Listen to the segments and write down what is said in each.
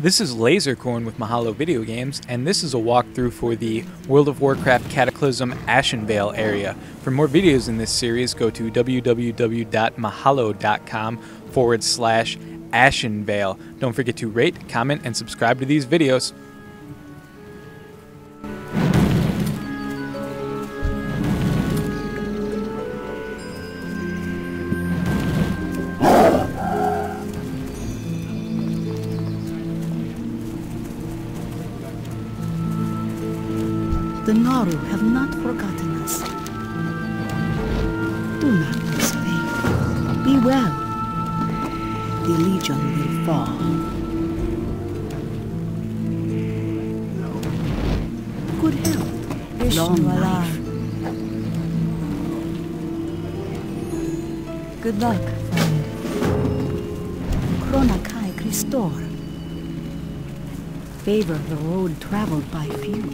This is Lasercorn with Mahalo Video Games, and this is a walkthrough for the World of Warcraft Cataclysm Ashenvale area. For more videos in this series, go to www.mahalo.com/Ashenvale. Don't forget to rate, comment, and subscribe to these videos. The Nauru have not forgotten us. Do not lose faith. Be well. The Legion will fall. Good health. Vishnu Alar. Good luck. Krona kai Kristor. Favor the road traveled by few.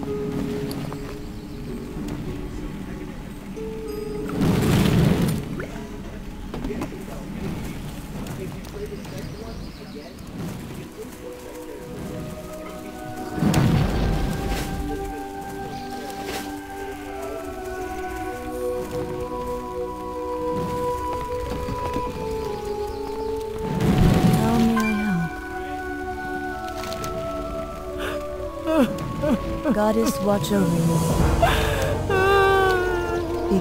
Goddess watch over you. Be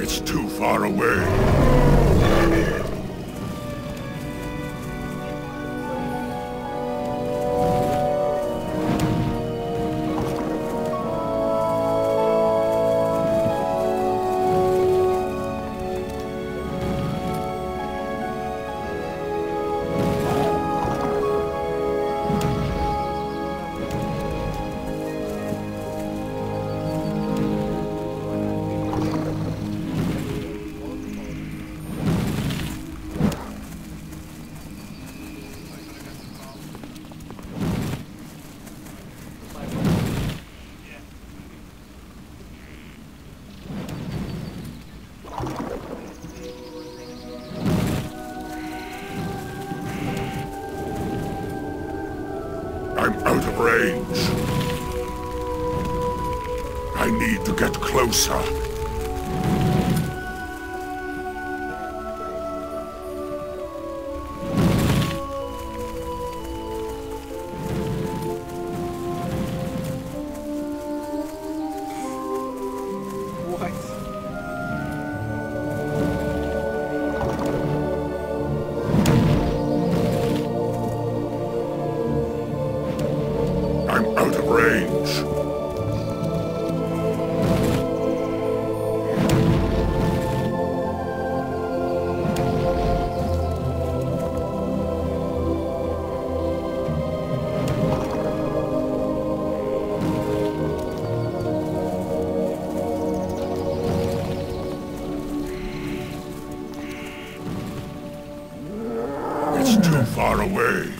It's too far away. I need to get closer. Far away.